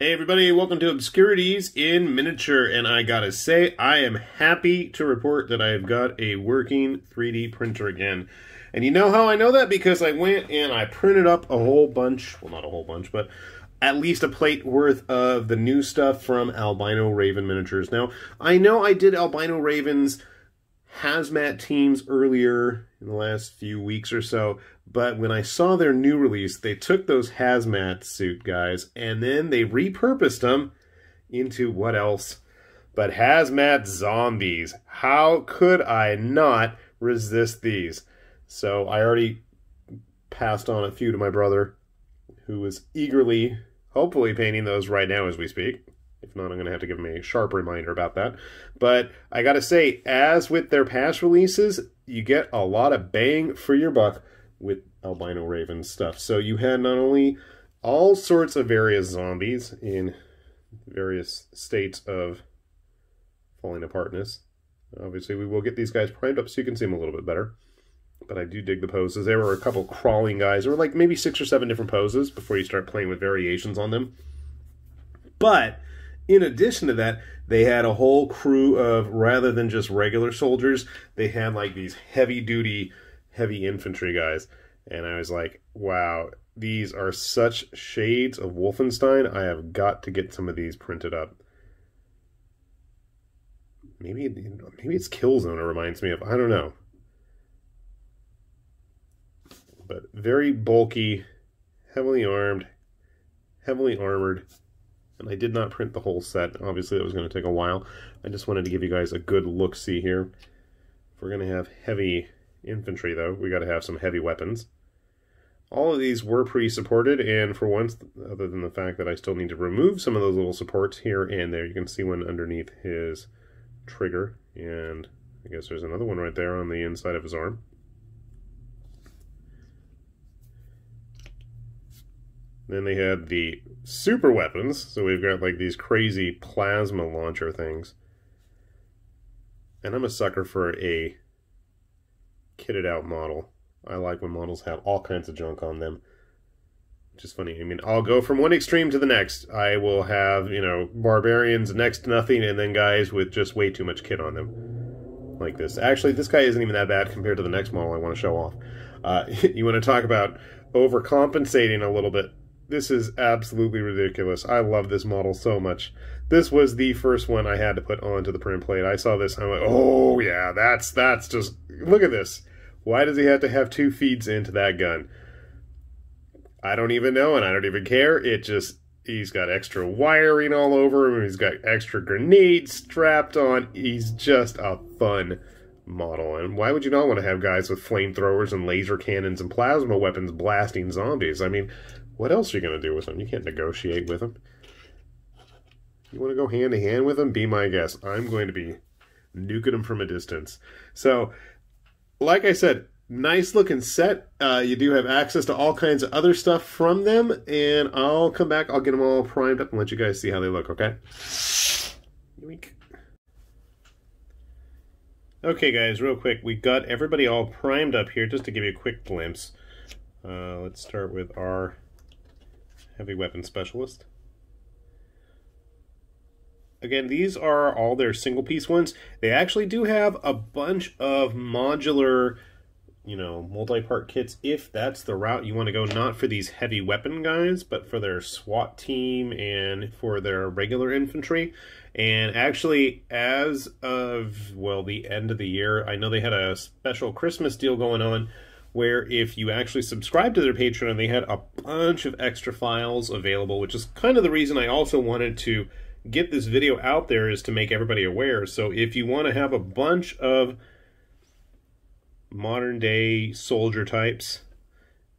Hey everybody, welcome to Obscurities in Miniature, and I gotta say, I am happy to report that I've got a working 3D printer again. And you know how I know that? Because I went and I printed up a whole bunch, well not a whole bunch, but at least a plate worth of the new stuff from Albino Raven Miniatures. Now, I know I did Albino Raven's hazmat teams earlier in the last few weeks or so, but when I saw their new release, they took those hazmat suit guys and then they repurposed them into what else but hazmat zombies. How could I not resist these? So I already passed on a few to my brother, who is eagerly, hopefully, painting those right now as we speak. If not, I'm going to have to give him a sharp reminder about that. But I got to say, as with their past releases, you get a lot of bang for your buck with Albino Raven stuff. So you had not only all sorts of various zombies in various states of falling apartness. Obviously, we will get these guys primed up so you can see them a little bit better. But I do dig the poses. There were a couple crawling guys. There were like maybe 6 or 7 different poses before you start playing with variations on them. But in addition to that, they had a whole crew of, rather than just regular soldiers, they had like these heavy-duty, heavy infantry guys. And I was like, wow, these are such shades of Wolfenstein. I have got to get some of these printed up. Maybe it's Killzone it reminds me of. I don't know. But very bulky, heavily armed, heavily armored. And I did not print the whole set. Obviously, that was going to take a while. I just wanted to give you guys a good look-see here. If we're going to have heavy infantry, though, we got to have some heavy weapons. All of these were pre-supported, and for once, other than the fact that I still need to remove some of those little supports here and there, you can see one underneath his trigger, and I guess there's another one right there on the inside of his arm. Then they had the super weapons, so we've got like these crazy plasma launcher things. And I'm a sucker for a kitted out model. I like when models have all kinds of junk on them. Which is funny, I mean, I'll go from one extreme to the next. I will have, you know, barbarians next to nothing and then guys with just way too much kit on them. Like this. Actually, this guy isn't even that bad compared to the next model I want to show off. You want to talk about overcompensating a little bit. This is absolutely ridiculous. I love this model so much. This was the first one I had to put onto the print plate. I saw this and I went, oh yeah, that's just, look at this. Why does he have to have 2 feeds into that gun? I don't even know and I don't even care. It just, he's got extra wiring all over him. He's got extra grenades strapped on. He's just a fun model. And why would you not want to have guys with flamethrowers and laser cannons and plasma weapons blasting zombies? I mean, what else are you going to do with them? You can't negotiate with them. You want to go hand-to-hand with them? Be my guest. I'm going to be nuking them from a distance. So, like I said, nice-looking set. You do have access to all kinds of other stuff from them, and I'll come back. I'll get them all primed up and let you guys see how they look, okay? Yoink. Okay, guys, real quick. We got everybody all primed up here just to give you a quick glimpse. Let's start with our heavy weapon specialist. Again, these are all their single piece ones. They actually do have a bunch of modular, you know, multi-part kits if that's the route you want to go, not for these heavy weapon guys, but for their SWAT team and for their regular infantry. And actually, as of, well, the end of the year, I know they had a special Christmas deal going on, where if you actually subscribe to their Patreon, they had a bunch of extra files available, which is kind of the reason I also wanted to get this video out there, is to make everybody aware. So if you want to have a bunch of modern day soldier types,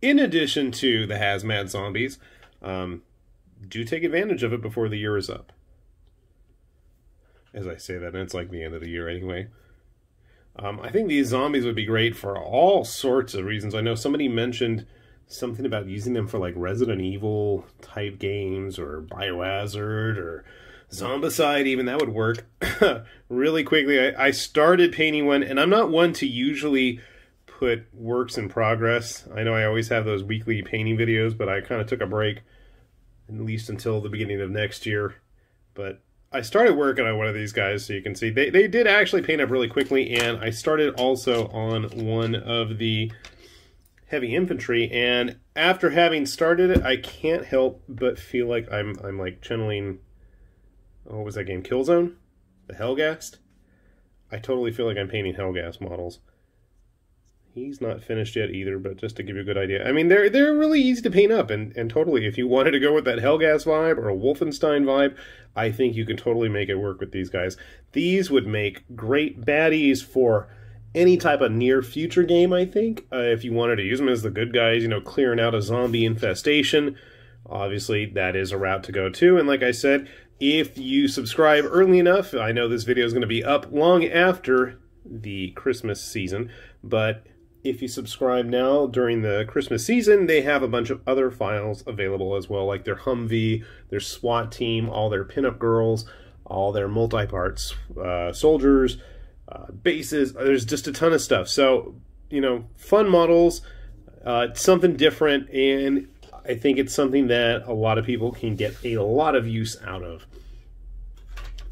in addition to the hazmat zombies, do take advantage of it before the year is up. As I say that, and it's like the end of the year anyway. I think these zombies would be great for all sorts of reasons. I know somebody mentioned something about using them for like Resident Evil type games or Biohazard or Zombicide even. That would work. Really quickly, I started painting one, and I'm not one to usually put works in progress. I know I always have those weekly painting videos, but I kind of took a break. at least until the beginning of next year. But I started working on one of these guys, so you can see they did actually paint up really quickly, and I started also on one of the heavy infantry, and after having started it, I can't help but feel like I'm like channeling, what was that game, Killzone? The Helghast? I totally feel like I'm painting Helghast models. He's not finished yet either, but just to give you a good idea. I mean, they're really easy to paint up, and totally, if you wanted to go with that Helghast vibe or a Wolfenstein vibe, I think you can totally make it work with these guys. These would make great baddies for any type of near-future game, I think. If you wanted to use them as the good guys, you know, clearing out a zombie infestation, obviously that is a route to go to, and like I said, if you subscribe early enough, I know this video is going to be up long after the Christmas season, but if you subscribe now during the Christmas season, they have a bunch of other files available as well, like their Humvee, their SWAT team, all their pinup girls, all their multi-parts soldiers, bases. There's just a ton of stuff. So, you know, fun models, it's something different, and I think it's something that a lot of people can get a lot of use out of.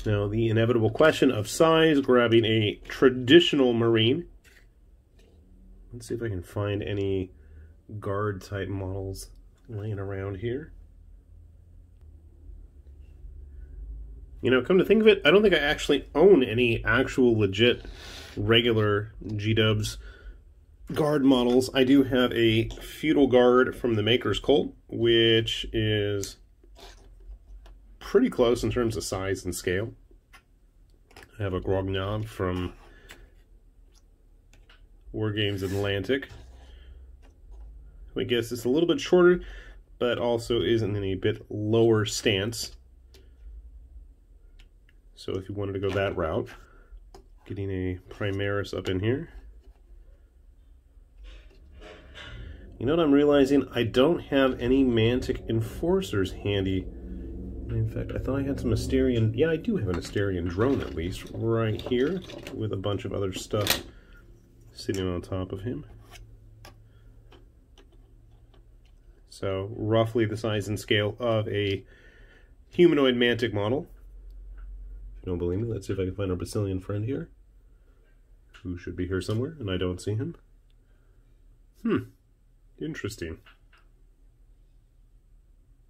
Now, the inevitable question of size, grabbing a traditional Marine. Let's see if I can find any guard type models laying around here. You know, come to think of it, I don't think I actually own any actual legit regular G-dubs guard models. I do have a feudal guard from the Maker's Cult, which is pretty close in terms of size and scale. I have a Grognob from War Games Atlantic. I guess it's a little bit shorter, but also isn't in a bit lower stance. So if you wanted to go that route, getting a Primaris up in here. You know what I'm realizing? I don't have any Mantic enforcers handy. In fact, I thought I had some Asterian. Yeah, I do have an Asterian drone, at least, right here, with a bunch of other stuff sitting on top of him. So, roughly the size and scale of a humanoid Mantic model. If you don't believe me, let's see if I can find our Brazilian friend here, who should be here somewhere, and I don't see him. Interesting.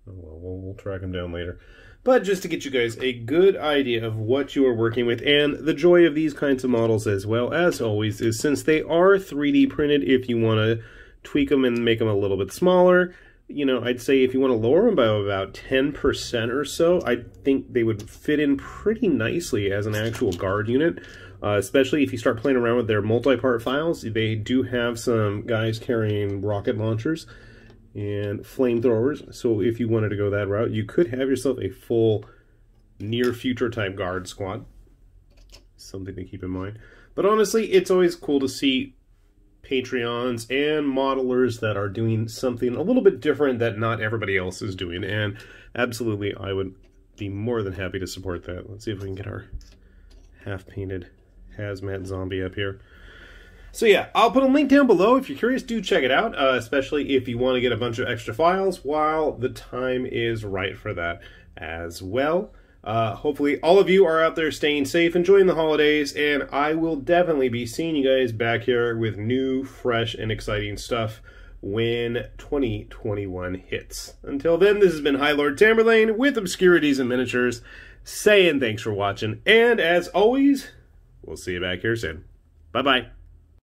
Oh, well, we'll track him down later. But just to get you guys a good idea of what you are working with, and the joy of these kinds of models as well, as always, is since they are 3D printed, if you want to tweak them and make them a little bit smaller, you know, I'd say if you want to lower them by about 10% or so, I think they would fit in pretty nicely as an actual guard unit. Especially if you start playing around with their multi-part files. They do have some guys carrying rocket launchers and flamethrowers, so if you wanted to go that route, you could have yourself a full near-future type guard squad. Something to keep in mind. But honestly, it's always cool to see Patreons and modelers that are doing something a little bit different that not everybody else is doing, and absolutely, I would be more than happy to support that. Let's see if we can get our half-painted hazmat zombie up here. So yeah, I'll put a link down below. If you're curious, do check it out, especially if you want to get a bunch of extra files while the time is right for that as well. Hopefully all of you are out there staying safe, enjoying the holidays, and I will definitely be seeing you guys back here with new, fresh, and exciting stuff when 2021 hits. Until then, this has been Highlord Tamerlane with Obscurities in Miniatures, saying thanks for watching, and as always, we'll see you back here soon. Bye-bye.